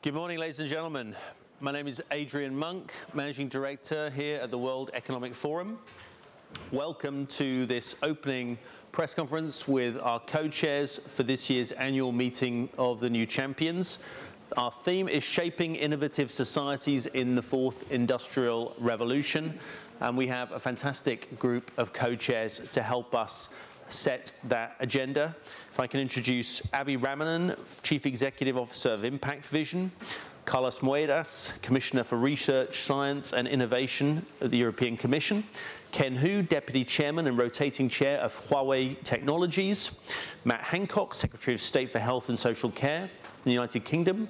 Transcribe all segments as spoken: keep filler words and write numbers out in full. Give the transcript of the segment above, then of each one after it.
Good morning, ladies and gentlemen. My name is Adrian Monck, Managing Director here at the World Economic Forum. Welcome to this opening press conference with our co-chairs for this year's annual meeting of the New Champions. Our theme is Shaping Innovative Societies in the Fourth Industrial Revolution, and we have a fantastic group of co-chairs to help us set that agenda. If I can introduce Abhi Ramanan, Chief Executive Officer of Impact Vision, Carlos Moedas, Commissioner for Research, Science and Innovation at the European Commission, Ken Hu, Deputy Chairman and Rotating Chair of Huawei Technologies, Matt Hancock, Secretary of State for Health and Social Care from the United Kingdom,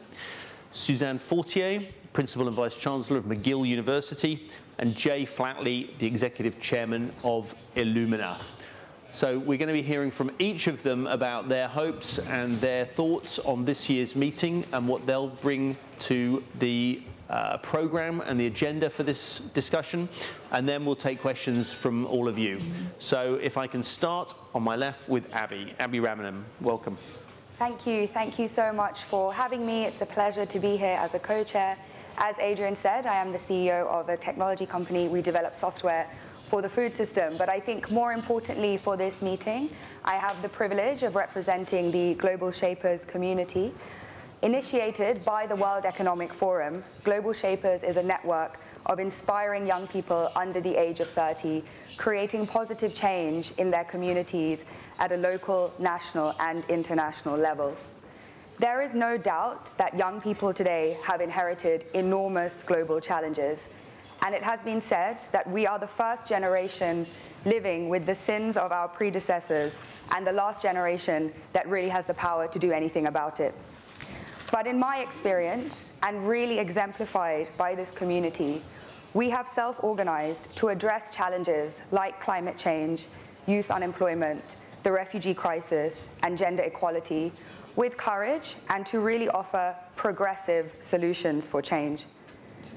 Suzanne Fortier, Principal and Vice Chancellor of McGill University, and Jay Flatley, the Executive Chairman of Illumina. So we're going to be hearing from each of them about their hopes and their thoughts on this year's meeting and what they'll bring to the uh, program and the agenda for this discussion. And then we'll take questions from all of you. So if I can start on my left with Abhi. Abhi Ramanan, welcome. Thank you. Thank you so much for having me. It's a pleasure to be here as a co-chair. As Adrian said, I am the C E O of a technology company. We develop software for the food system, but I think more importantly for this meeting, I have the privilege of representing the Global Shapers community. Initiated by the World Economic Forum, Global Shapers is a network of inspiring young people under the age of thirty, creating positive change in their communities at a local, national, and international level. There is no doubt that young people today have inherited enormous global challenges. And it has been said that we are the first generation living with the sins of our predecessors and the last generation that really has the power to do anything about it. But in my experience, and really exemplified by this community, we have self-organized to address challenges like climate change, youth unemployment, the refugee crisis, and gender equality with courage and to really offer progressive solutions for change.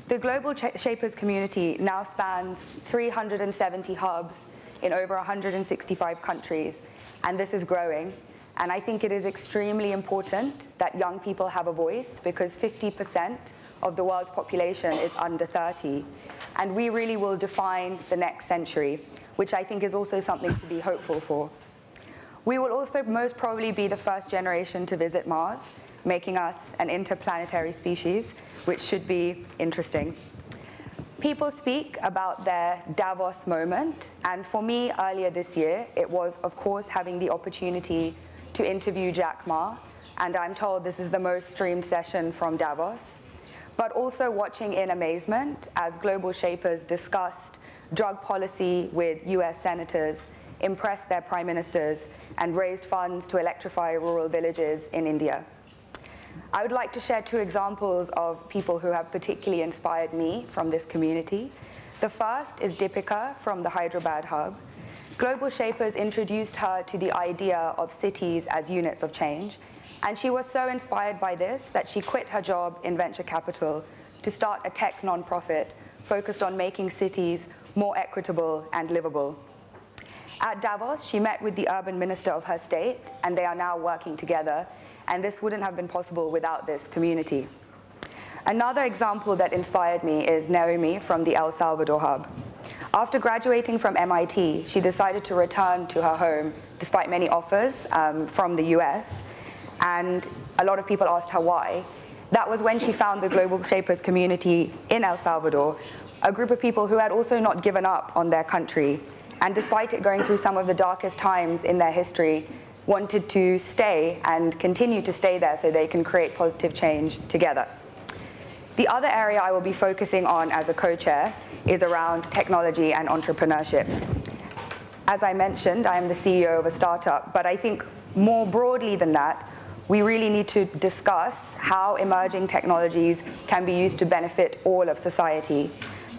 The Global Shapers community now spans three hundred seventy hubs in over one hundred sixty-five countries, and this is growing. And I think it is extremely important that young people have a voice, because fifty percent of the world's population is under thirty. And we really will define the next century, which I think is also something to be hopeful for. We will also most probably be the first generation to visit Mars, making us an interplanetary species, which should be interesting. People speak about their Davos moment, and for me, earlier this year, it was, of course, having the opportunity to interview Jack Ma, and I'm told this is the most streamed session from Davos, but also watching in amazement as Global Shapers discussed drug policy with U S senators, impressed their prime ministers, and raised funds to electrify rural villages in India. I would like to share two examples of people who have particularly inspired me from this community. The first is Deepika from the Hyderabad hub. Global Shapers introduced her to the idea of cities as units of change, and she was so inspired by this that she quit her job in venture capital to start a tech nonprofit focused on making cities more equitable and livable. At Davos, she met with the urban minister of her state, and they are now working together. And this wouldn't have been possible without this community. Another example that inspired me is Naomi from the El Salvador hub. After graduating from M I T, she decided to return to her home, despite many offers um, from the U S. And a lot of people asked her why. That was when she found the Global Shapers community in El Salvador, a group of people who had also not given up on their country. And despite it going through some of the darkest times in their history, wanted to stay and continue to stay there so they can create positive change together. The other area I will be focusing on as a co-chair is around technology and entrepreneurship. As I mentioned, I am the C E O of a startup, but I think more broadly than that, we really need to discuss how emerging technologies can be used to benefit all of society.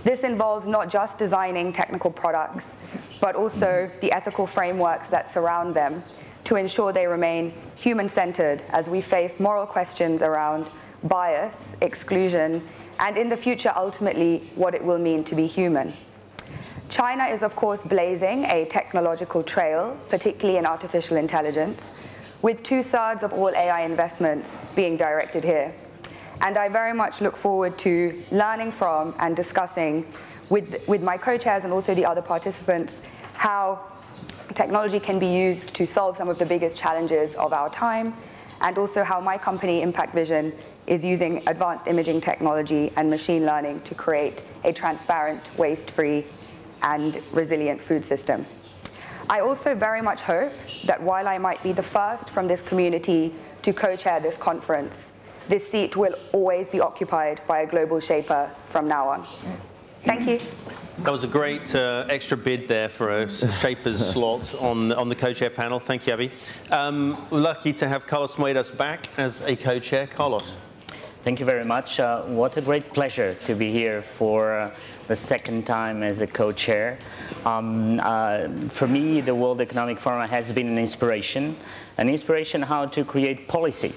This involves not just designing technical products, but also the ethical frameworks that surround them, to ensure they remain human-centered as we face moral questions around bias, exclusion, and in the future, ultimately, what it will mean to be human. China is, of course, blazing a technological trail, particularly in artificial intelligence, with two-thirds of all A I investments being directed here. and I very much look forward to learning from and discussing with, with my co-chairs and also the other participants how technology can be used to solve some of the biggest challenges of our time, and also how my company, Impact Vision, is using advanced imaging technology and machine learning to create a transparent, waste-free, and resilient food system. I also very much hope that while I might be the first from this community to co-chair this conference, this seat will always be occupied by a global shaper from now on. Thank you. That was a great uh, extra bid there for a shaper's slot on the, on the co-chair panel. Thank you, Abhi. Um, lucky to have Carlos Moedas back as a co-chair. Carlos. Thank you very much. Uh, what a great pleasure to be here for uh, the second time as a co-chair. Um, uh, for me, the World Economic Forum has been an inspiration, an inspiration how to create policy,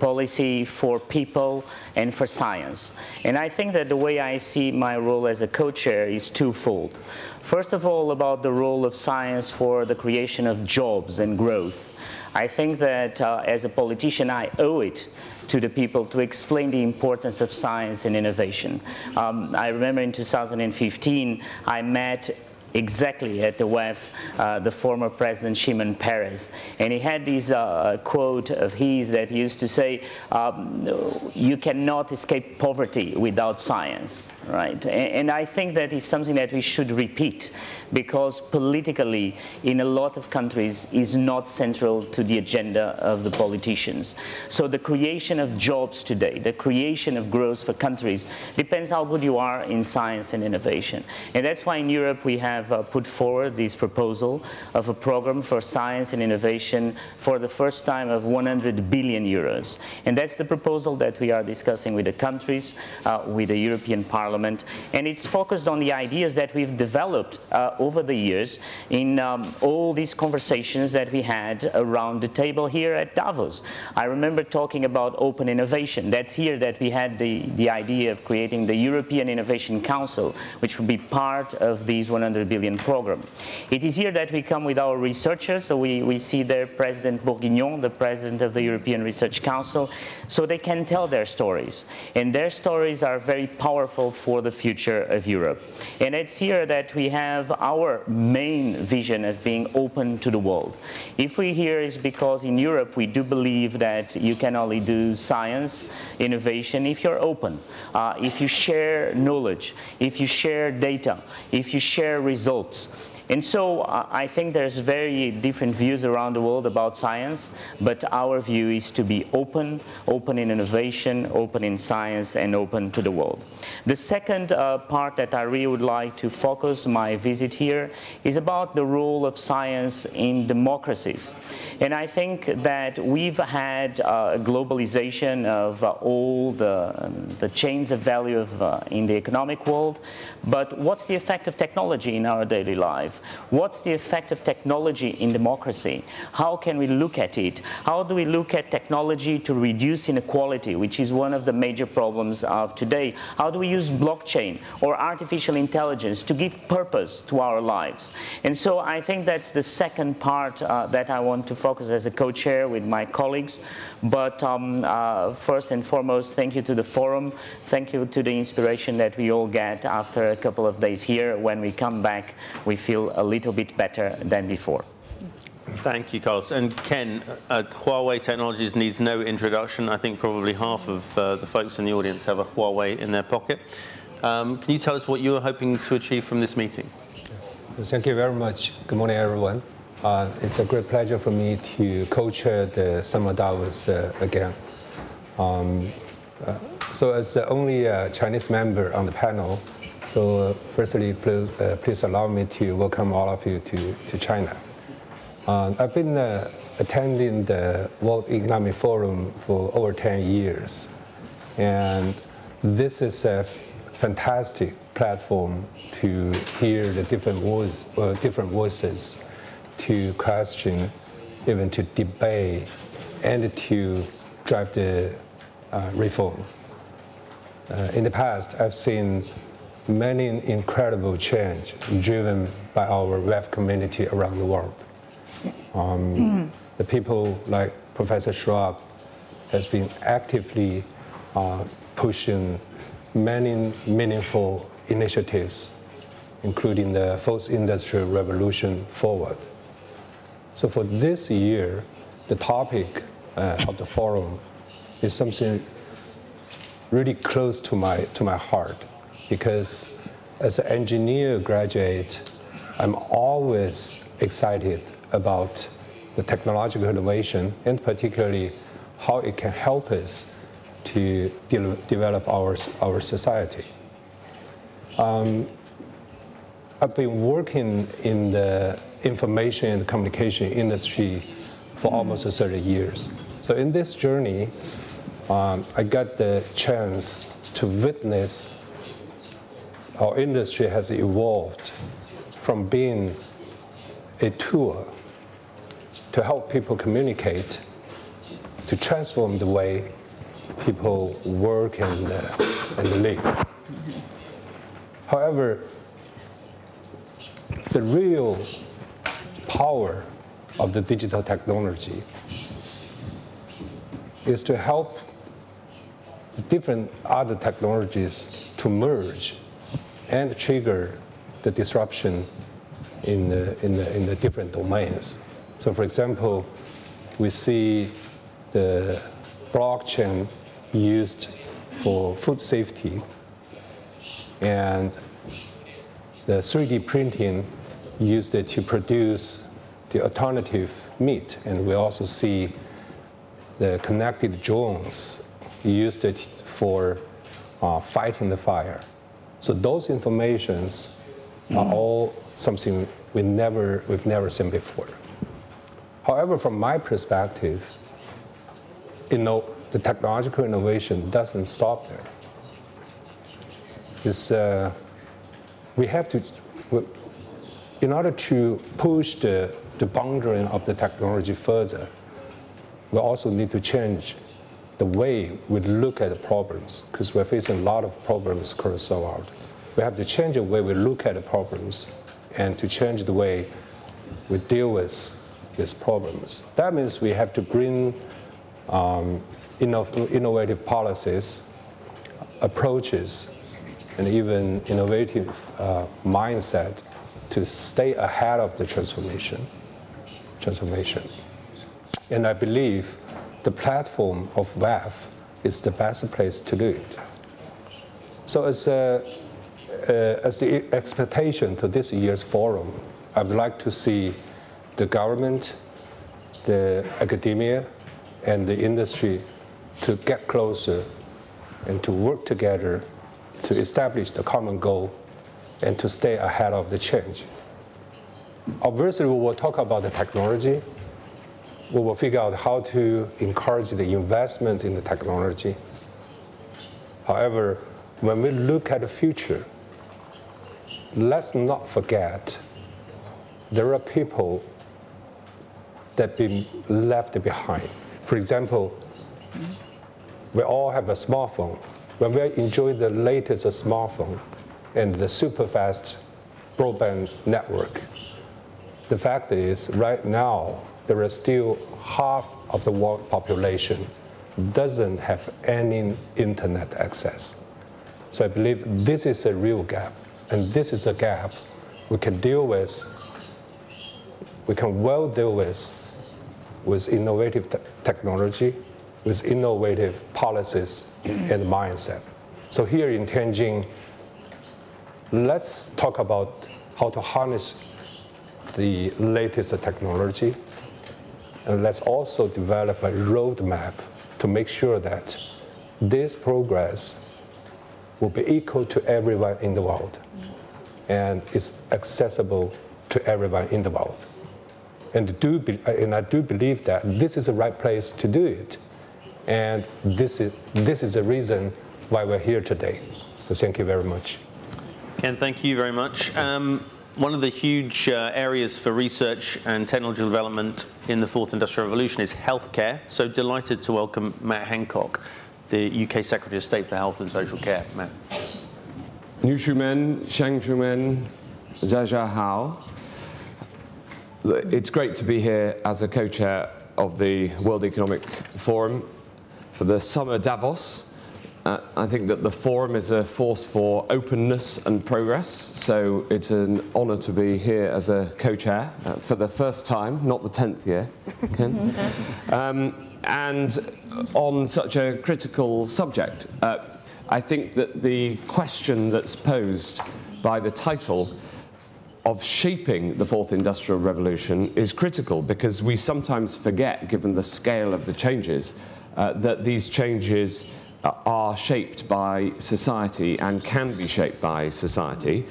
policy for people and for science. And I think that the way I see my role as a co-chair is twofold. First of all, about the role of science for the creation of jobs and growth. I think that uh, as a politician, I owe it to the people to explain the importance of science and innovation. Um, I remember in two thousand fifteen, I met exactly at the W E F, uh, the former president Shimon Peres. And he had this uh, quote of his that he used to say, um, you cannot escape poverty without science, right? And, and I think that is something that we should repeat, because politically, in a lot of countries, is not central to the agenda of the politicians. So the creation of jobs today, the creation of growth for countries, depends how good you are in science and innovation. And that's why in Europe we have Uh, put forward this proposal of a program for science and innovation for the first time of one hundred billion euros. And that's the proposal that we are discussing with the countries, uh, with the European Parliament. And it's focused on the ideas that we've developed uh, over the years in um, all these conversations that we had around the table here at Davos. I remember talking about open innovation. That's here that we had the, the idea of creating the European Innovation Council, which would be part of these one hundred billion program. It is here that we come with our researchers, so we, we see their president Borgignon, the president of the European Research Council, so they can tell their stories. And their stories are very powerful for the future of Europe. And it's here that we have our main vision of being open to the world. If we're here, it's because in Europe we do believe that you can only do science, innovation, if you're open, uh, if you share knowledge, if you share data, if you share results. And so uh, I think there's very different views around the world about science, but our view is to be open, open in innovation, open in science, and open to the world. The second uh, part that I really would like to focus my visit here is about the role of science in democracies. And I think that we've had uh, globalization of uh, all the, um, the chains of value of, uh, in the economic world, but what's the effect of technology in our daily life? What's the effect of technology in democracy? How can we look at it? How do we look at technology to reduce inequality, which is one of the major problems of today? How do we use blockchain or artificial intelligence to give purpose to our lives? And so I think that's the second part uh, that I want to focus as a co-chair with my colleagues. But um, uh, first and foremost, thank you to the forum. Thank you to the inspiration that we all get after a couple of days here. When we come back, we feel a little bit better than before. Thank you, Carlos. And Ken, uh, Huawei Technologies needs no introduction. I think probably half of uh, the folks in the audience have a Huawei in their pocket. Um, can you tell us what you are hoping to achieve from this meeting? Thank you very much. Good morning, everyone. Uh, it's a great pleasure for me to co-chair the Summer Davos uh, again. Um, uh, so as the only uh, Chinese member on the panel, So uh, firstly, please, uh, please allow me to welcome all of you to, to China. Uh, I've been uh, attending the World Economic Forum for over ten years. And this is a fantastic platform to hear the different, voice, uh, different voices, to question, even to debate, and to drive the uh, reform. Uh, in the past, I've seen many incredible change driven by our W E F community around the world. Um, the people like Professor Schwab has been actively uh, pushing many meaningful initiatives, including the Fourth Industrial Revolution forward. So for this year, the topic uh, of the forum is something really close to my, to my heart, because as an engineer graduate, I'm always excited about the technological innovation, and particularly how it can help us to de develop our, our society. Um, I've been working in the information and communication industry for almost thirty years. So in this journey, um, I got the chance to witness how industry has evolved from being a tool to help people communicate, to transform the way people work and, uh, and live. However, the real power of the digital technology is to help different other technologies to merge and trigger the disruption in the, in the, in the different domains. So for example, we see the blockchain used for food safety, and the three D printing used it to produce the alternative meat. And we also see the connected drones used it for uh, fighting the fire. So those informations are all something we never, we've never seen before. However, from my perspective, you know, the technological innovation doesn't stop there. It's, uh, we have to, in order to push the, the boundary of the technology further, we also need to change the way we look at the problems, because we're facing a lot of problems across the world. We have to change the way we look at the problems and to change the way we deal with these problems. That means we have to bring um, inno- innovative policies, approaches, and even innovative uh, mindset to stay ahead of the transformation. transformation. And I believe the platform of W E F is the best place to do it. So as, uh, uh, as the expectation to this year's forum, I would like to see the government, the academia, and the industry to get closer and to work together to establish the common goal and to stay ahead of the change. Obviously, we will talk about the technology. We will figure out how to encourage the investment in the technology. However, when we look at the future, let's not forget there are people that have been left behind. For example, we all have a smartphone. When we enjoy the latest smartphone and the super fast broadband network, the fact is right now, there are still half of the world population doesn't have any internet access. So I believe this is a real gap, and this is a gap we can deal with, we can well deal with, with innovative te technology, with innovative policies and mindset. So here in Tianjin, let's talk about how to harness the latest technology, and let's also develop a roadmap to make sure that this progress will be equal to everyone in the world and is accessible to everyone in the world. And, do be, and I do believe that this is the right place to do it. And this is, this is the reason why we're here today. So thank you very much. Ken, thank you very much. Um, one of the huge uh, areas for research and technological development in the Fourth Industrial Revolution is healthcare. So delighted to welcome Matt Hancock, the U K Secretary of State for Health and Social Care. Matt. New Shumen, Shang Shumen, Zha Hao. It's great to be here as a co-chair of the World Economic Forum for the summer Davos, Uh, I think that the forum is a force for openness and progress, so it's an honour to be here as a co-chair uh, for the first time, not the tenth year, Ken. um, and on such a critical subject, uh, I think that the question that's posed by the title of shaping the Fourth Industrial Revolution is critical, because we sometimes forget, given the scale of the changes, uh, that these changes are shaped by society and can be shaped by society.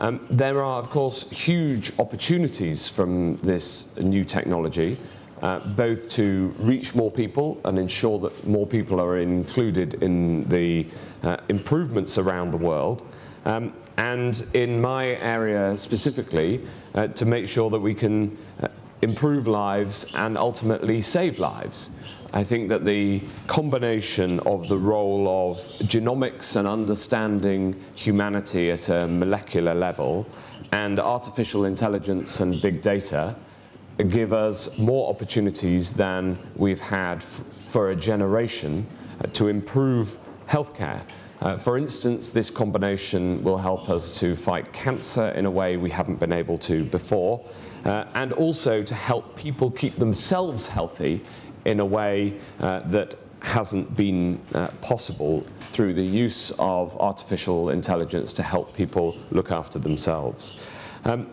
Um, there are, of course, huge opportunities from this new technology, uh, both to reach more people and ensure that more people are included in the uh, improvements around the world, um, and in my area specifically, uh, to make sure that we can uh, improve lives and ultimately save lives. I think that the combination of the role of genomics and understanding humanity at a molecular level and artificial intelligence and big data give us more opportunities than we've had f for a generation uh, to improve healthcare. Uh, for instance, this combination will help us to fight cancer in a way we haven't been able to before, uh, and also to help people keep themselves healthy in a way uh, that hasn't been uh, possible through the use of artificial intelligence to help people look after themselves. Um,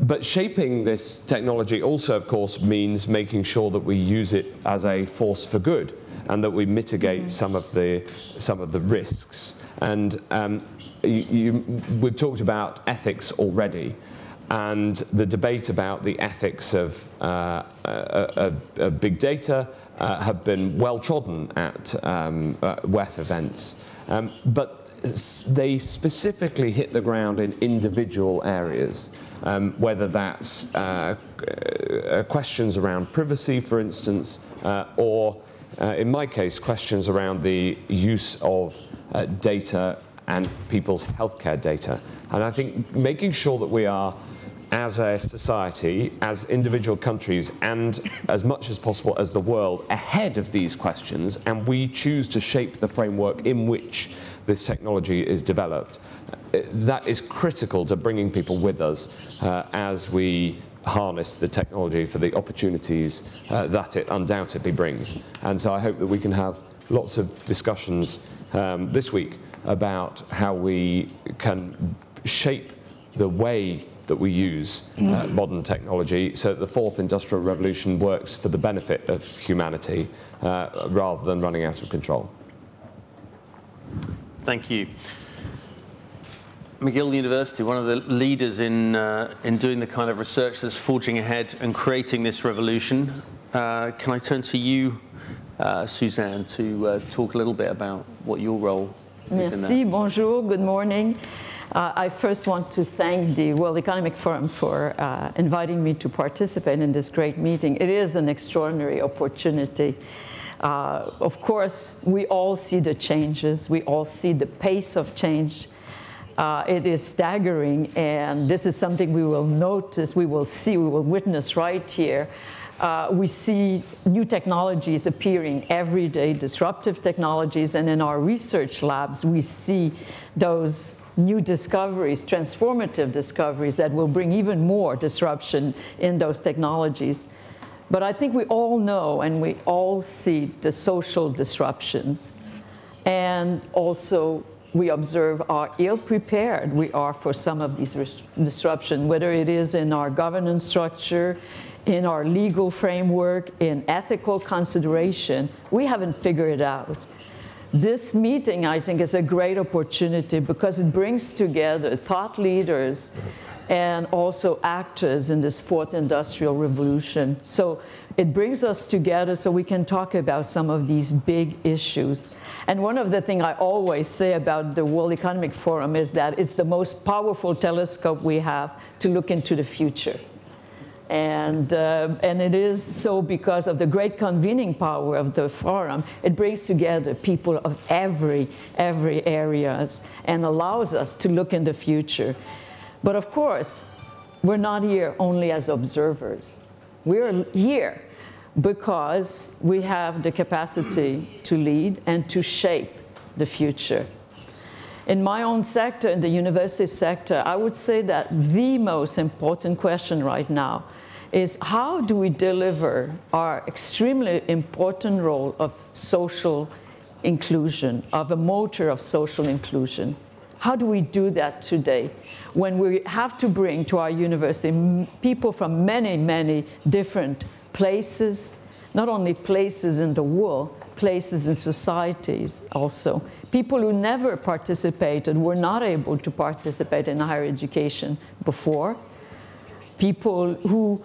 but shaping this technology also, of course, means making sure that we use it as a force for good and that we mitigate mm-hmm. some of the, some of the risks. And um, you, you, we've talked about ethics already, and the debate about the ethics of, uh, uh, uh, of big data uh, have been well-trodden at um, uh, W E F events. Um, but they specifically hit the ground in individual areas, um, whether that's uh, uh, questions around privacy, for instance, uh, or, uh, in my case, questions around the use of uh, data and people's healthcare data. And I think making sure that we are, as a society, as individual countries, and as much as possible as the world, ahead of these questions, and we choose to shape the framework in which this technology is developed, that is critical to bringing people with us uh, as we harness the technology for the opportunities uh, that it undoubtedly brings. And so I hope that we can have lots of discussions um, this week about how we can shape the way that we use uh, modern technology so that the Fourth Industrial Revolution works for the benefit of humanity uh, rather than running out of control. Thank you. McGill University, one of the leaders in, uh, in doing the kind of research that's forging ahead and creating this revolution. Uh, can I turn to you, uh, Suzanne, to uh, talk a little bit about what your role is in that? Merci, bonjour, good morning. Uh, I first want to thank the World Economic Forum for uh, inviting me to participate in this great meeting. It is an extraordinary opportunity. Uh, of course, we all see the changes. We all see the pace of change. Uh, it is staggering, and this is something we will notice, we will see, we will witness right here. Uh, we see new technologies appearing every day, disruptive technologies, and in our research labs, we see those new discoveries, transformative discoveries that will bring even more disruption in those technologies. But I think we all know and we all see the social disruptions. And also we observe are ill-prepared we are for some of these disruptions, whether it is in our governance structure, in our legal framework, in ethical consideration. We haven't figured it out. This meeting, I think, is a great opportunity because it brings together thought leaders and also actors in this Fourth Industrial Revolution. So it brings us together so we can talk about some of these big issues. And one of the things I always say about the World Economic Forum is that it's the most powerful telescope we have to look into the future. And, uh, and it is so because of the great convening power of the forum. It brings together people of every, every areas and allows us to look in the future. But of course, we're not here only as observers. We're here because we have the capacity to lead and to shape the future. In my own sector, in the university sector, I would say that the most important question right now is how do we deliver our extremely important role of social inclusion, of a motor of social inclusion? How do we do that today when we have to bring to our university people from many, many different places, not only places in the world, places in societies also. People who never participated, were not able to participate in higher education before. People who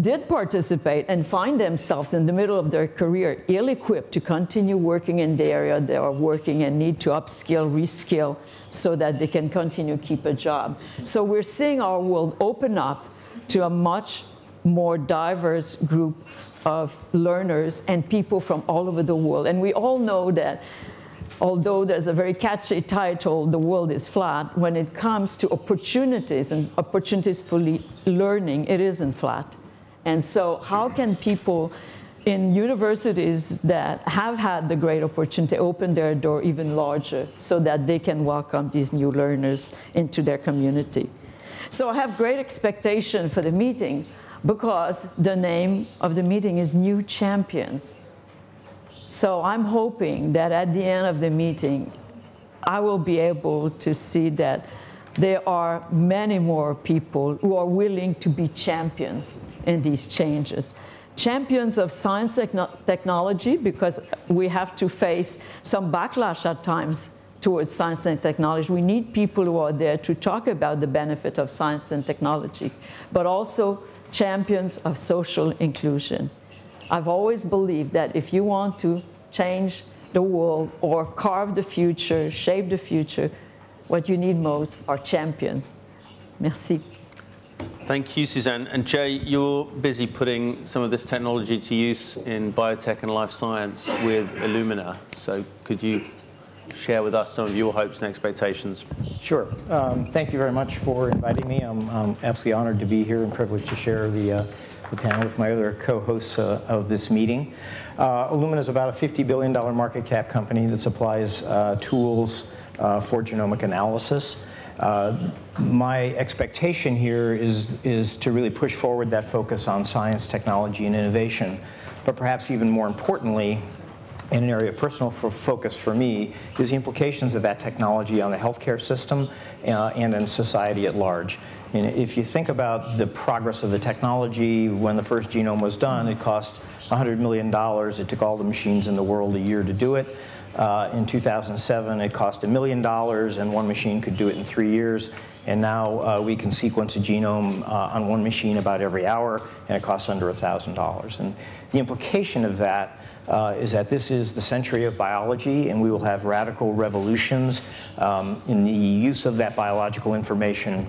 did participate and find themselves in the middle of their career ill-equipped to continue working in the area they are working and need to upskill, reskill, so that they can continue to keep a job. So we're seeing our world open up to a much more diverse group of learners and people from all over the world. And we all know that although there's a very catchy title, the world is flat, when it comes to opportunities and opportunities for learning, it isn't flat. And so how can people in universities that have had the great opportunity open their door even larger so that they can welcome these new learners into their community? So I have great expectation for the meeting, because the name of the meeting is New Champions. So I'm hoping that at the end of the meeting, I will be able to see that there are many more people who are willing to be champions in these changes. Champions of science and technology, because we have to face some backlash at times towards science and technology. We need people who are there to talk about the benefit of science and technology, but also champions of social inclusion. I've always believed that if you want to change the world or carve the future, shape the future, what you need most are champions. Merci. Thank you, Suzanne. And Jay, you're busy putting some of this technology to use in biotech and life science with Illumina. So could you share with us some of your hopes and expectations? Sure. Um, thank you very much for inviting me. I'm, I'm absolutely honored to be here and privileged to share the, uh, the panel with my other co-hosts uh, of this meeting. Uh, Illumina is about a fifty billion dollar market cap company that supplies uh, tools uh, for genomic analysis. Uh, my expectation here is, is to really push forward that focus on science, technology, and innovation, but perhaps even more importantly, in an area of personal for focus for me, is the implications of that technology on the healthcare system uh, and in society at large. And if you think about the progress of the technology, when the first genome was done, it cost one hundred million dollars. It took all the machines in the world a year to do it. Uh, in two thousand seven, it cost a million dollars, and one machine could do it in three years. And now uh, we can sequence a genome uh, on one machine about every hour, and it costs under one thousand dollars. And the implication of that Uh, is that this is the century of biology, and we will have radical revolutions um, in the use of that biological information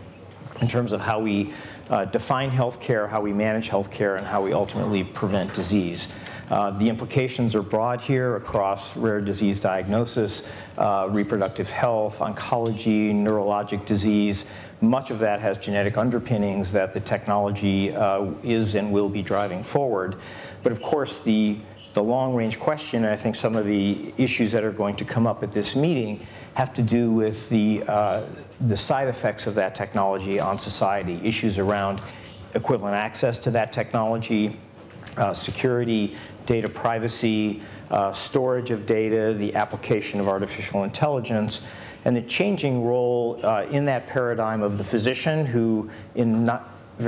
in terms of how we uh, define healthcare, how we manage healthcare, and how we ultimately prevent disease. Uh, the implications are broad here across rare disease diagnosis, uh, reproductive health, oncology, neurologic disease. Much of that has genetic underpinnings that the technology uh, is and will be driving forward. But of course, the The long-range question, and I think some of the issues that are going to come up at this meeting, have to do with the, uh, the side effects of that technology on society, issues around equivalent access to that technology, uh, security, data privacy, uh, storage of data, the application of artificial intelligence, and the changing role uh, in that paradigm of the physician who, in not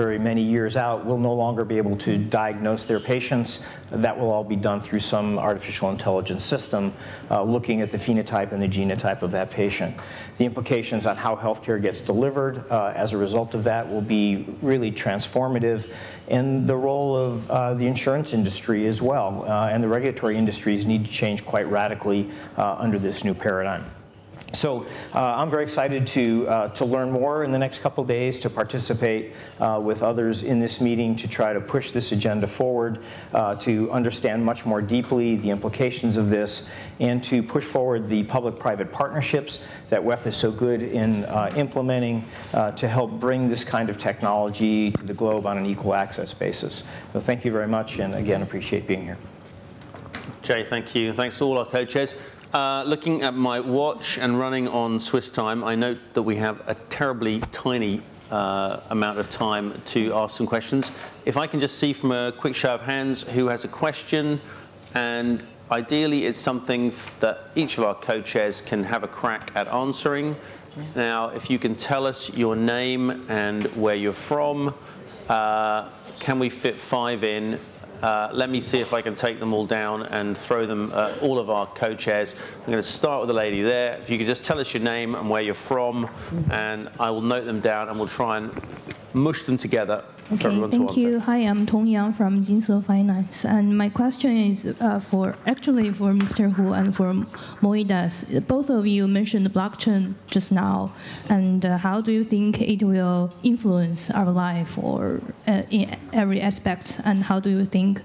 very many years out, will no longer be able to diagnose their patients. That will all be done through some artificial intelligence system uh, looking at the phenotype and the genotype of that patient. The implications on how healthcare gets delivered uh, as a result of that will be really transformative, and the role of uh, the insurance industry as well, uh, and the regulatory industries need to change quite radically uh, under this new paradigm. So uh, I'm very excited to, uh, to learn more in the next couple of days, to participate uh, with others in this meeting to try to push this agenda forward, uh, to understand much more deeply the implications of this, and to push forward the public-private partnerships that W E F is so good in uh, implementing uh, to help bring this kind of technology to the globe on an equal access basis. So thank you very much, and again, appreciate being here. Jay, thank you. Thanks to all our co-chairs. Uh, looking at my watch and running on Swiss time, I note that we have a terribly tiny uh, amount of time to ask some questions. If I can just see from a quick show of hands who has a question, and ideally it's something that each of our co-chairs can have a crack at answering. Now, if you can tell us your name and where you're from, uh, can we fit five in? Uh, let me see if I can take them all down and throw them at all of our co-chairs. I'm going to start with the lady there. If you could just tell us your name and where you're from, and I will note them down, and we'll try and mush them together. Okay, thank to answer. you. Hi, I'm Tong Yang from Jinse Finance, and my question is uh, for actually for Mister Hu and for Moedas. Both of you mentioned blockchain just now, and uh, how do you think it will influence our life or uh, in every aspect? And how do you think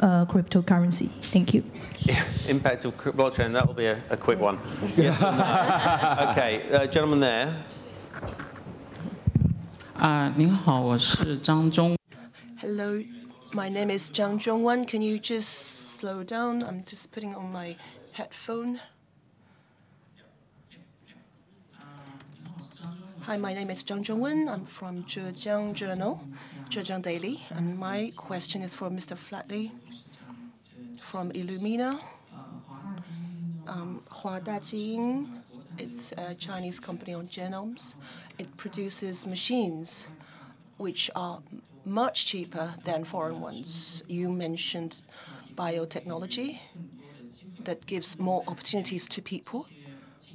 uh, cryptocurrency? Thank you. Yeah, impact of blockchain. That will be a, a quick one. Yes. Okay, uh, gentleman there. Uh, Hello, my name is Zhang Zhongwen. Can you just slow down? I'm just putting on my headphone. Hi, my name is Zhang Zhongwen. I'm from Zhejiang Journal, Zhejiang Daily. And my question is for Mister Flatley from Illumina. Um, Hua Dajing. It's a Chinese company on genomes. It produces machines which are much cheaper than foreign ones. You mentioned biotechnology that gives more opportunities to people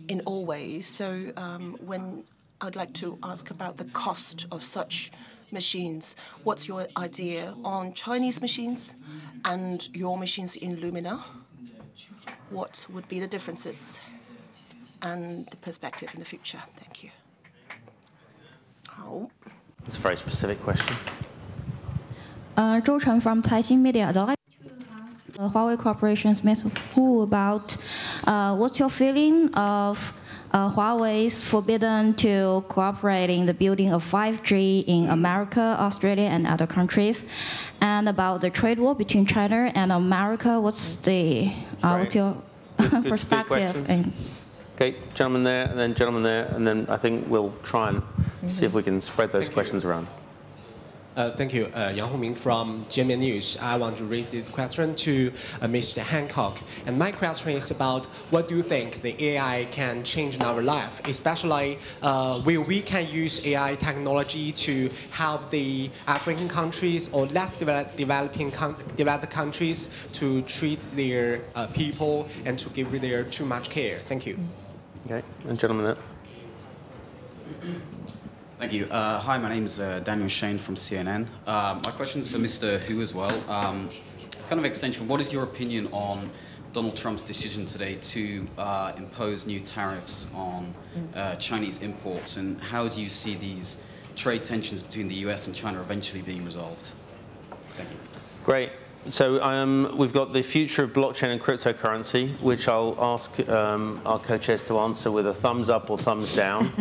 in all ways. So um, when I'd like to ask about the cost of such machines. What's your idea on Chinese machines and your machines in Illumina? What would be the differences and the perspective in the future? Thank you. Oh. It's a very specific question. Uh, Zhou Chen from Taixin Media. I'd like to ask uh, Huawei Corporation's Mister Hu about uh, what's your feeling of uh, Huawei's forbidden to cooperate in the building of five G in America, Australia, and other countries, and about the trade war between China and America. What's the uh, what's your good, perspective? Good Okay, gentleman there, and then gentleman there, and then I think we'll try and see if we can spread those thank questions you. around. Uh, thank you. Uh, Yang Hongming from G M A News. I want to raise this question to uh, Mister Hancock. And my question is about what do you think the A I can change in our life, especially uh, where we can use A I technology to help the African countries or less developed, developing developed countries to treat their uh, people and to give their too much care. Thank you. Okay, and gentlemen there. Thank you. Uh, hi, my name is uh, Daniel Shane from C N N. Uh, my question is for Mister Hu as well. Um, kind of extension, what is your opinion on Donald Trump's decision today to uh, impose new tariffs on uh, Chinese imports, and how do you see these trade tensions between the U S and China eventually being resolved? Thank you. Great. So um, we've got the future of blockchain and cryptocurrency, which I'll ask um, our co-chairs to answer with a thumbs up or thumbs down.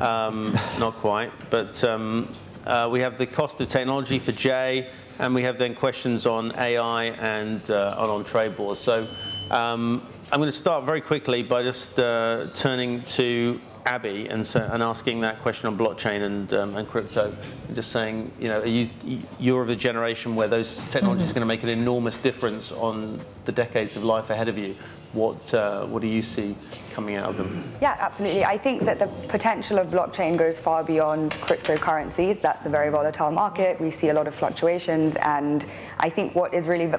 um, not quite, but um, uh, we have the cost of technology for Jay, and we have then questions on A I and uh, on trade wars. So um, I'm going to start very quickly by just uh, turning to Abhi and, so, and asking that question on blockchain and, um, and crypto, and just saying, you know, are you, you're of a generation where those technologies mm-hmm. are going to make an enormous difference on the decades of life ahead of you. What, uh, what do you see coming out of them? Yeah, absolutely. I think that the potential of blockchain goes far beyond cryptocurrencies. That's a very volatile market. We see a lot of fluctuations, and I think what is really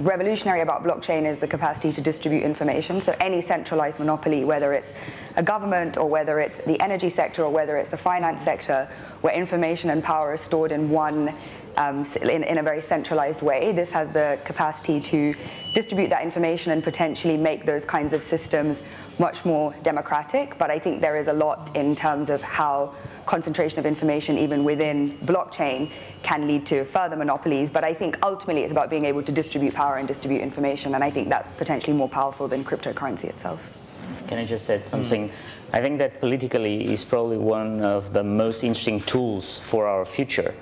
revolutionary about blockchain is the capacity to distribute information. So any centralized monopoly, whether it's a government or whether it's the energy sector or whether it's the finance sector, where information and power is stored in one um, in, in a very centralized way, this has the capacity to distribute that information and potentially make those kinds of systems much more democratic. But I think there is a lot in terms of how concentration of information even within blockchain can lead to further monopolies. But I think ultimately it's about being able to distribute power and distribute information, and I think that's potentially more powerful than cryptocurrency itself. can I just add something? Mm. I think that politically is probably one of the most interesting tools for our future,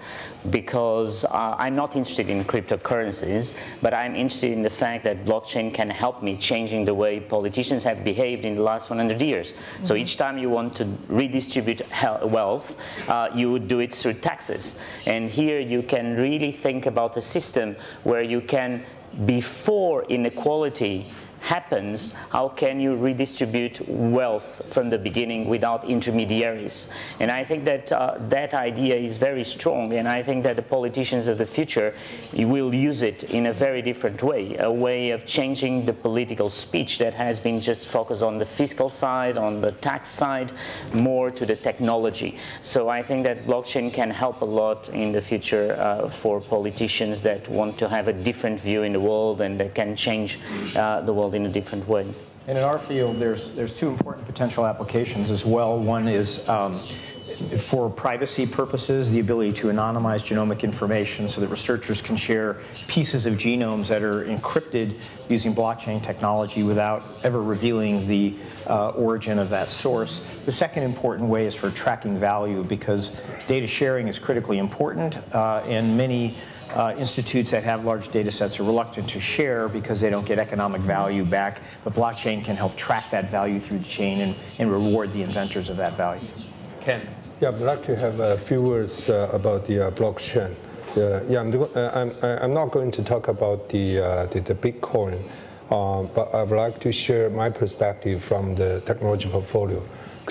because uh, I'm not interested in cryptocurrencies, but I'm interested in the fact that blockchain can help me changing the way politicians have behaved in the last one hundred years. Mm-hmm. So each time you want to redistribute wealth, uh, you would do it through taxes. And here you can really think about a system where you can, before inequality happens, how can you redistribute wealth from the beginning without intermediaries? And I think that uh, that idea is very strong, and I think that the politicians of the future will use it in a very different way, a way of changing the political speech that has been just focused on the fiscal side, on the tax side, more to the technology. So I think that blockchain can help a lot in the future uh, for politicians that want to have a different view in the world and that can change uh, the world in a different way. And in our field, there's there's two important potential applications as well. One is um, for privacy purposes, the ability to anonymize genomic information so that researchers can share pieces of genomes that are encrypted using blockchain technology without ever revealing the uh, origin of that source. The second important way is for tracking value, because data sharing is critically important, uh, and many Uh, institutes that have large data sets are reluctant to share because they don't get economic value back, but blockchain can help track that value through the chain and, and reward the inventors of that value. Ken? Yeah, I'd like to have a few words uh, about the uh, blockchain. Uh, yeah, I'm, do uh, I'm, I'm not going to talk about the, uh, the, the Bitcoin, uh, but I'd like to share my perspective from the technology portfolio.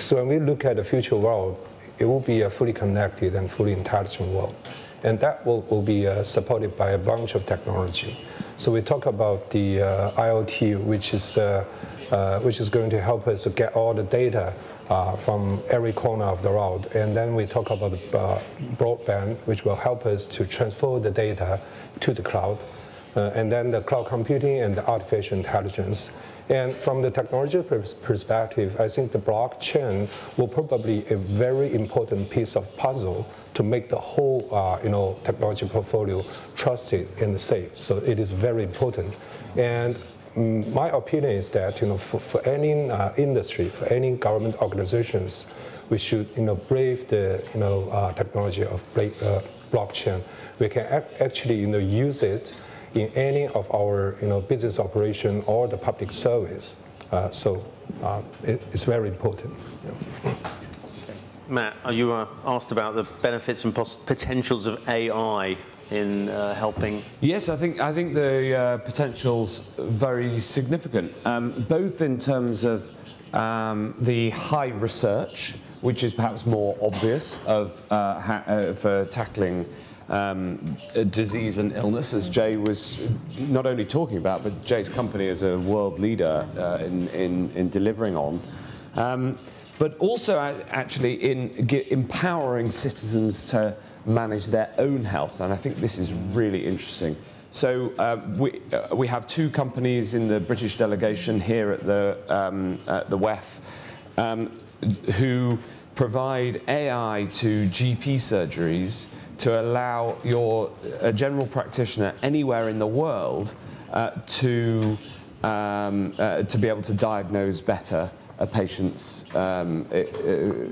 So when we look at the future world, it will be a fully connected and fully intelligent world. And that will, will be uh, supported by a bunch of technology. So we talk about the uh, IoT, which is, uh, uh, which is going to help us to get all the data uh, from every corner of the world. And then we talk about the, uh, broadband, which will help us to transfer the data to the cloud. Uh, and then the cloud computing and the artificial intelligence. And from the technology perspective, I think the blockchain will probably a very important piece of puzzle to make the whole uh, you know, technology portfolio trusted and safe. So it is very important. And um, my opinion is that you know, for, for any uh, industry, for any government organizations, we should you know, brave the you know, uh, technology of uh, blockchain. We can actually you know, use it in any of our you know, business operation or the public service. Uh, so uh, it, it's very important. Yeah. Matt, you were asked about the benefits and potentials of A I in uh, helping. Yes, I think, I think the uh, potential's very significant, um, both in terms of um, the high research, which is perhaps more obvious of, uh, ha uh, for tackling Um, disease and illness, as Jay was not only talking about, but Jay's company is a world leader uh, in, in, in delivering on. Um, but also actually in empowering citizens to manage their own health, and I think this is really interesting. So uh, we, uh, we have two companies in the British delegation here at the, um, at the W E F um, who provide A I to G P surgeries to allow your a general practitioner anywhere in the world uh, to um, uh, to be able to diagnose better a patient's um,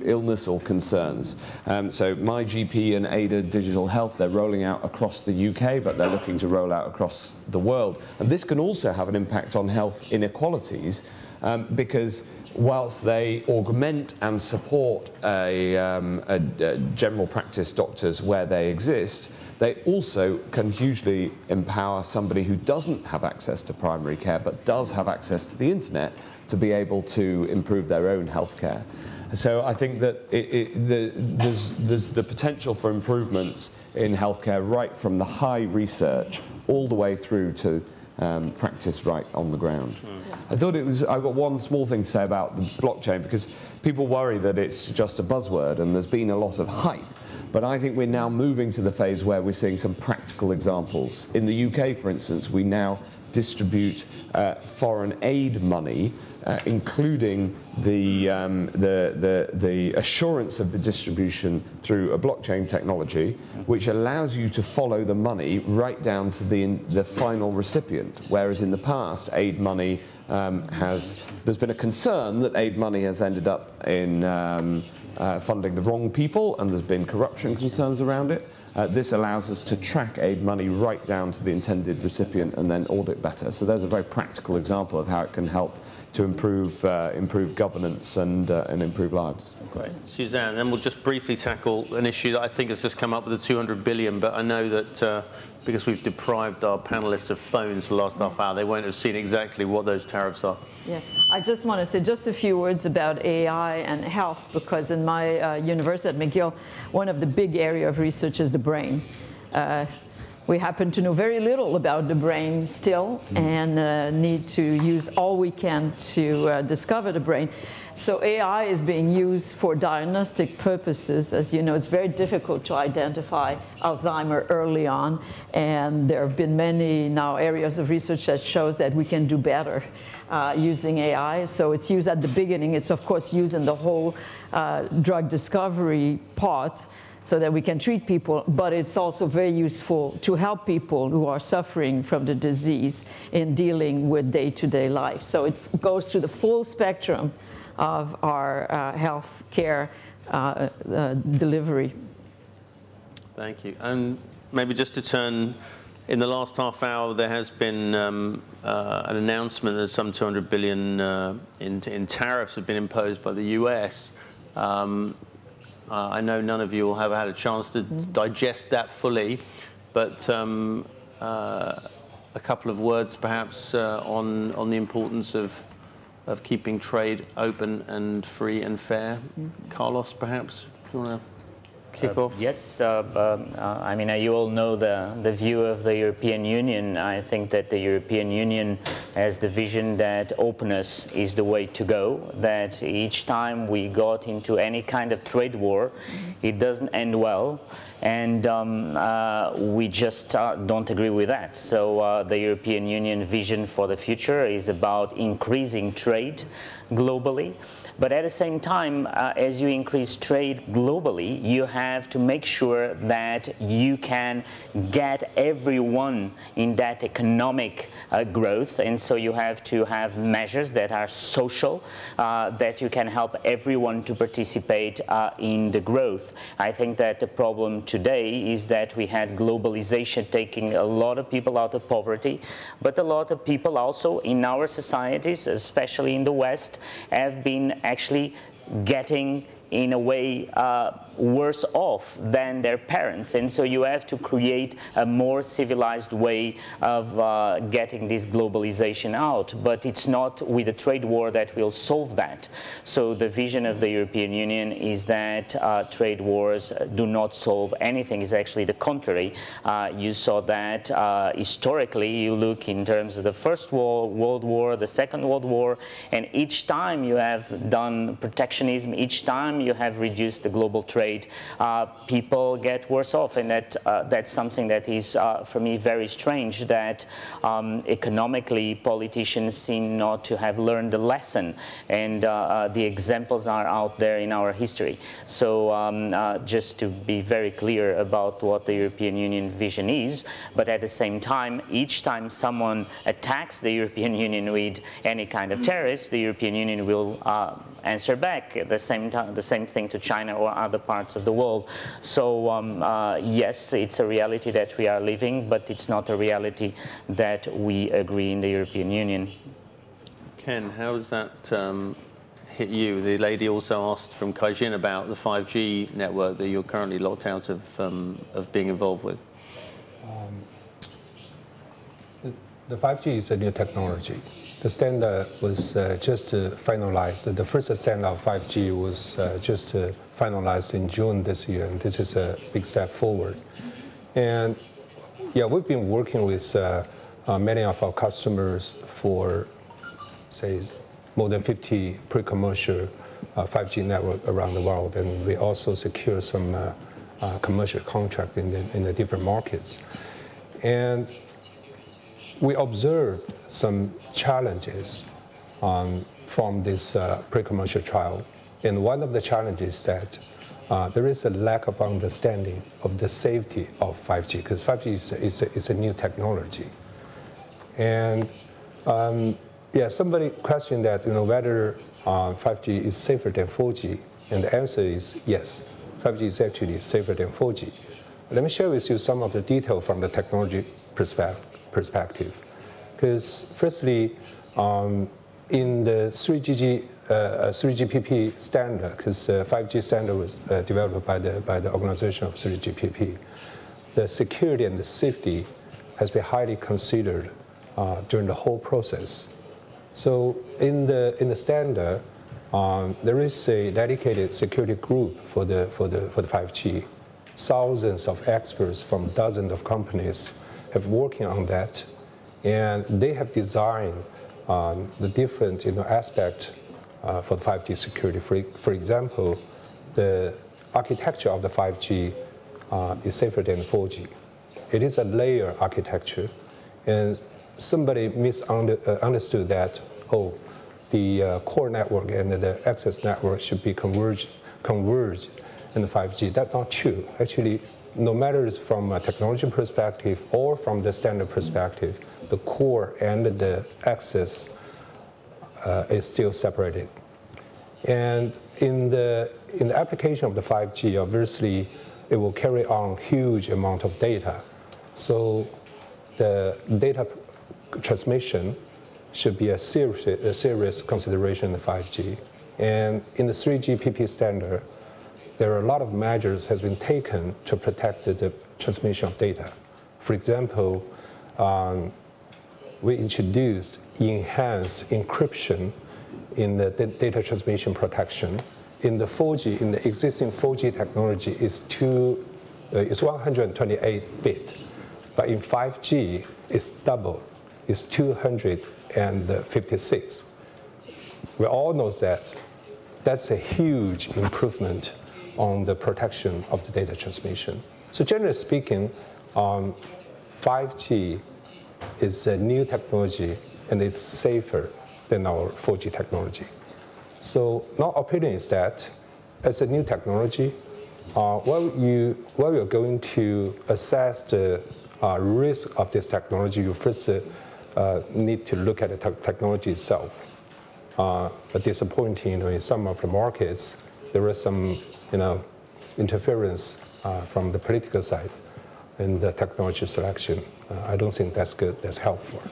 illness or concerns. Um, so my G P and Ada Digital Health, they're rolling out across the U K, but they're looking to roll out across the world. And this can also have an impact on health inequalities, um, because whilst they augment and support a, um, a, a general practice doctors where they exist, they also can hugely empower somebody who doesn't have access to primary care but does have access to the internet to be able to improve their own healthcare. So I think that it, it, the, there's, there's the potential for improvements in healthcare right from the high research all the way through to Um, practice right on the ground. Mm. I thought it was, I've got one small thing to say about the blockchain, because people worry that it's just a buzzword and there's been a lot of hype. But I think we're now moving to the phase where we're seeing some practical examples. In the U K, for instance, we now distribute uh, foreign aid money, uh, including the, um, the, the, the assurance of the distribution through a blockchain technology, which allows you to follow the money right down to the, the final recipient, whereas in the past, aid money um, has, there's been a concern that aid money has ended up in um, uh, funding the wrong people, and there's been corruption concerns around it. Uh, this allows us to track aid money right down to the intended recipient and then audit better. So there's a very practical example of how it can help to improve, uh, improve governance and, uh, and improve lives. Great. Suzanne, then we'll just briefly tackle an issue that I think has just come up with the two hundred billion, but I know that uh, because we've deprived our panelists of phones the last half hour, they won't have seen exactly what those tariffs are. Yeah, I just want to say just a few words about A I and health, because in my uh, university at McGill, one of the big areas of research is the brain. Uh, We happen to know very little about the brain still, and uh, need to use all we can to uh, discover the brain. So A I is being used for diagnostic purposes. As you know, it's very difficult to identify Alzheimer's early on, and there have been many now areas of research that shows that we can do better uh, using A I. So it's used at the beginning. It's of course used in the whole uh, drug discovery part, so that we can treat people, but it's also very useful to help people who are suffering from the disease in dealing with day-to-day life. So it goes through the full spectrum of our uh, health care uh, uh, delivery. Thank you. And maybe just to turn, in the last half hour, there has been um, uh, an announcement that some two hundred billion uh, in, in tariffs have been imposed by the U S. Um, Uh, I know none of you will have had a chance to digest that fully, but um, uh, a couple of words perhaps uh, on, on the importance of, of keeping trade open and free and fair. Carlos, perhaps, do you want to kick uh, off? Yes, uh, um, uh, I mean, uh, you all know the, the view of the European Union. I think that the European Union has the vision that openness is the way to go, that each time we got into any kind of trade war, it doesn't end well, and um, uh, we just uh, don't agree with that. So uh, the European Union vision for the future is about increasing trade globally, but at the same time, uh, as you increase trade globally, you have to make sure that you can get everyone in that economic uh, growth, and so you have to have measures that are social, uh, that you can help everyone to participate uh, in the growth. I think that the problem today is that we had globalization taking a lot of people out of poverty, but a lot of people also in our societies, especially in the West, have been actually getting in a way uh, worse off than their parents. And so you have to create a more civilized way of uh, getting this globalization out. But it's not with a trade war that will solve that. So the vision of the European Union is that uh, trade wars do not solve anything. It's actually the contrary. Uh, you saw that uh, historically. You look in terms of the First World War, the Second World War, and each time you have done protectionism, each time you have reduced the global trade, Uh, people get worse off, and that, uh, that's something that is, uh, for me, very strange, that um, economically politicians seem not to have learned the lesson, and uh, uh, the examples are out there in our history. So um, uh, just to be very clear about what the European Union vision is, but at the same time, each time someone attacks the European Union with any kind of tariffs, the European Union will uh, answer back, the same, the same thing to China or other parts of the world. So um, uh, yes, it's a reality that we are living, but it's not a reality that we agree in the European Union. Ken, how does that um, hit you? The lady also asked from Kaijin about the five G network that you're currently locked out of, um, of being involved with. Um, the, the five G is a new technology. The standard was uh, just uh, finalized. The first standard of five G was uh, just uh, finalized in June this year, and this is a big step forward. And yeah, we've been working with uh, uh, many of our customers for, say, more than fifty pre-commercial uh, five G network around the world, and we also secure some uh, uh, commercial contract in the, in the different markets. And we observed some challenges um, from this uh, pre-commercial trial. And one of the challenges is that uh, there is a lack of understanding of the safety of five G, because five G is a, is, a, is a new technology. And um, Yeah, somebody questioned that, you know, whether uh, five G is safer than four G, and the answer is yes. five G is actually safer than four G. Let me share with you some of the detail from the technology perspective. Because firstly, um, in the three G P P standard, because uh, five G standard was uh, developed by the, by the organization of three G P P, the security and the safety has been highly considered uh, during the whole process. So in the, in the standard, um, there is a dedicated security group for the, for, the, for the five G. Thousands of experts from dozens of companies have working on that, and they have designed um, the different you know, aspects uh, for the five G security. For, for example, the architecture of the five G uh, is safer than four G. It is a layer architecture, and somebody misunderstood that, oh, the uh, core network and the access network should be converged, converged in the five G. That's not true. Actually, no matter it's from a technology perspective or from the standard perspective, the core and the access uh, is still separated. And in the, in the application of the five G, obviously, it will carry on huge amount of data. So the data transmission should be a serious, a serious consideration in five G. And in the three G P P standard, there are a lot of measures has been taken to protect the, the transmission of data. For example, um, we introduced enhanced encryption in the data transmission protection. In the four G, in the existing four G technology, is two, uh, it's one hundred twenty-eight bit, but in five G, it's doubled, it's two hundred fifty-six. We all know that. That's a huge improvement on the protection of the data transmission. So generally speaking, um, five G is a new technology and it's safer than our four G technology. So my opinion is that as a new technology, uh, while, you, while you're going to assess the uh, risk of this technology, you first uh, uh, need to look at the te technology itself. Uh, but disappointing, you know, in some of the markets, there is some you know, interference uh, from the political side in the technology selection. Uh, I don't think that's good, that's helpful.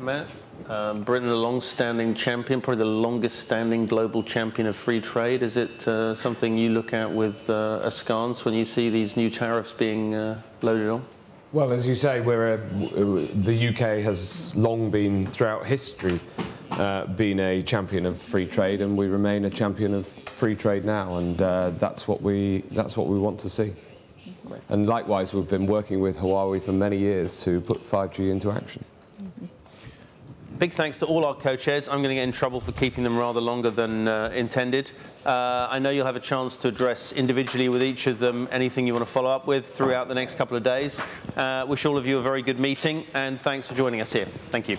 Matt? Um, Britain, a long-standing champion, probably the longest-standing global champion of free trade. Is it uh, something you look at with uh, askance when you see these new tariffs being uh, loaded on? Well, as you say, we're a, the U K has long been, throughout history, uh, been a champion of free trade, and we remain a champion of free trade now, and uh, that's what we that's what we want to see. Right. And likewise, we've been working with Huawei for many years to put five G into action. Mm-hmm. Big thanks to all our co-chairs. I'm going to get in trouble for keeping them rather longer than uh, intended. Uh, I know you'll have a chance to address individually with each of them anything you want to follow up with throughout the next couple of days. Uh, wish all of you a very good meeting, and thanks for joining us here. Thank you.